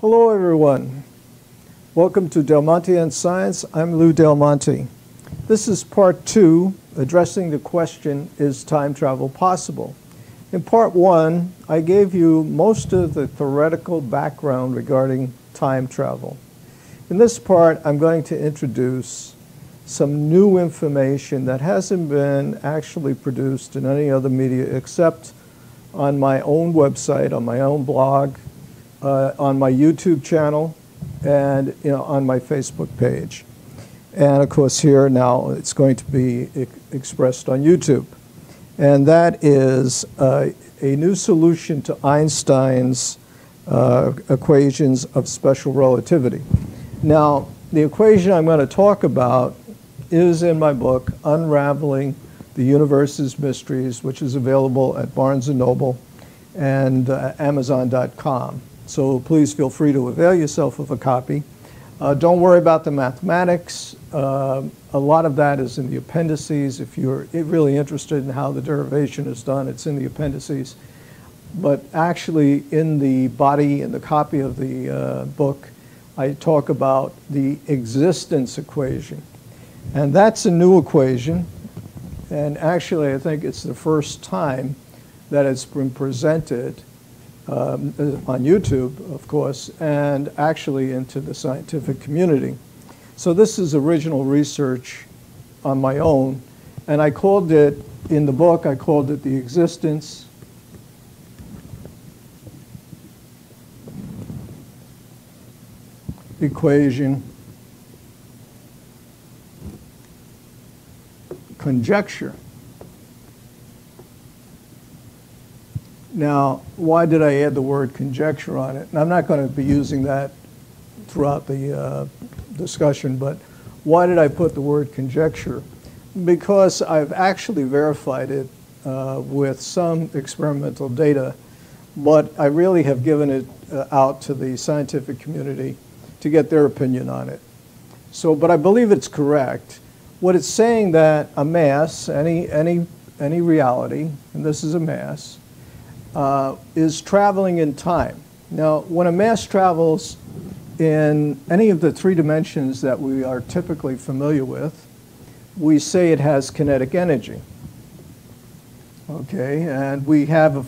Hello everyone. Welcome to Del Monte and Science. I'm Lou Del Monte. This is part two, addressing the question, is time travel possible? In part one, I gave you most of the theoretical background regarding time travel. In this part, I'm going to introduce some new information that hasn't been actually produced in any other media except on my own website, on my own blog, on my YouTube channel, and on my Facebook page. And of course here now it's going to be expressed on YouTube. And that is a new solution to Einstein's equations of special relativity. Now, the equation I'm going to talk about is in my book, Unraveling the Universe's Mysteries, which is available at Barnes & Noble and Amazon.com. So please feel free to avail yourself of a copy. Don't worry about the mathematics. A lot of that is in the appendices. If you're really interested in how the derivation is done, it's in the appendices. But actually, in the body, in the copy of the book, I talk about the existence equation. And that's a new equation. And actually, I think it's the first time that it's been presented on YouTube, of course, and actually into the scientific community. So this is original research on my own, and I called it, in the book, I called it the existence equation conjecture. Now, why did I add the word conjecture on it? And I'm not going to be using that throughout the discussion, but why did I put the word conjecture? Because I've actually verified it with some experimental data, but I really have given it out to the scientific community to get their opinion on it. So, but I believe it's correct. What it's saying that a mass, any reality, and this is a mass, is traveling in time. Now, when a mass travels in any of the three dimensions that we are typically familiar with, we say it has kinetic energy. Okay, and we have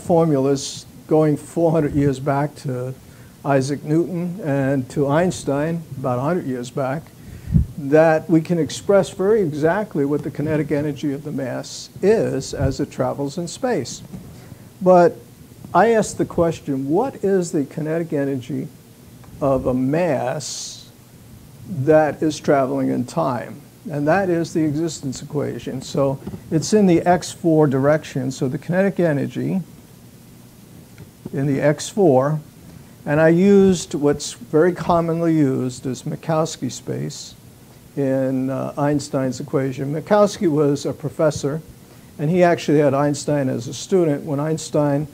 formulas going 400 years back to Isaac Newton and to Einstein, about 100 years back, that we can express very exactly what the kinetic energy of the mass is as it travels in space. But I asked the question, what is the kinetic energy of a mass that is traveling in time? And that is the existence equation. So it's in the x4 direction. So the kinetic energy in the x4, and I used what's very commonly used as Minkowski space in Einstein's equation. Minkowski was a professor, and he actually had Einstein as a student. When Einstein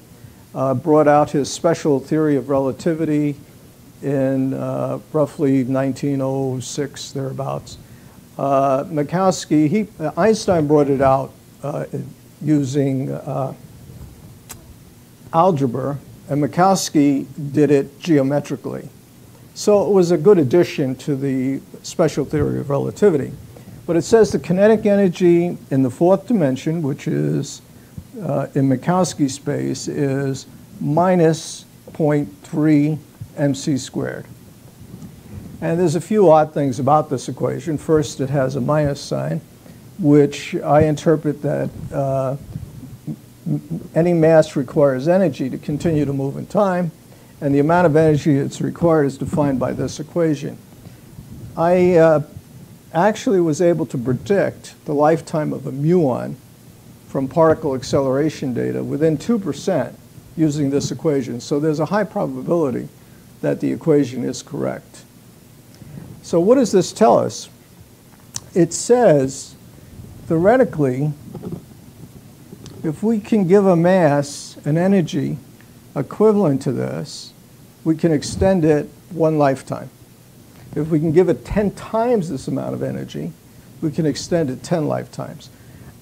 brought out his special theory of relativity in roughly 1906, thereabouts, Einstein brought it out using algebra, and Minkowski did it geometrically. So it was a good addition to the special theory of relativity. But it says the kinetic energy in the fourth dimension, which is in Minkowski space, is minus 0.3 mc squared. And there's a few odd things about this equation. First, it has a minus sign, which I interpret that any mass requires energy to continue to move in time, and the amount of energy that's required is defined by this equation. I actually was able to predict the lifetime of a muon from particle acceleration data within 2% using this equation. So there's a high probability that the equation is correct. So what does this tell us? It says, theoretically, if we can give a mass an energy equivalent to this, we can extend it one lifetime. If we can give it 10 times this amount of energy, we can extend it 10 lifetimes.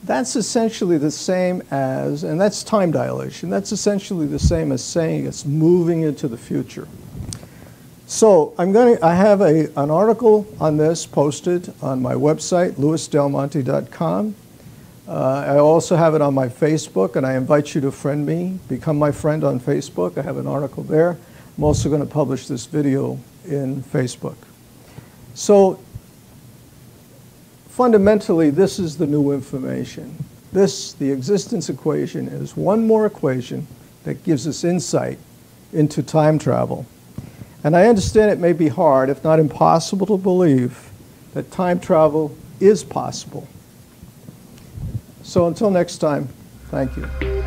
That's essentially the same as, and that's time dilation, that's essentially the same as saying it's moving into the future. So I have an article on this posted on my website, louisdelmonte.com. I also have it on my Facebook, and I invite you to friend me. Become my friend on Facebook. I have an article there. I'm also going to publish this video in Facebook. So fundamentally, this is the new information. This, the existence equation, is one more equation that gives us insight into time travel. And I understand it may be hard, if not impossible, to believe that time travel is possible. So until next time, thank you.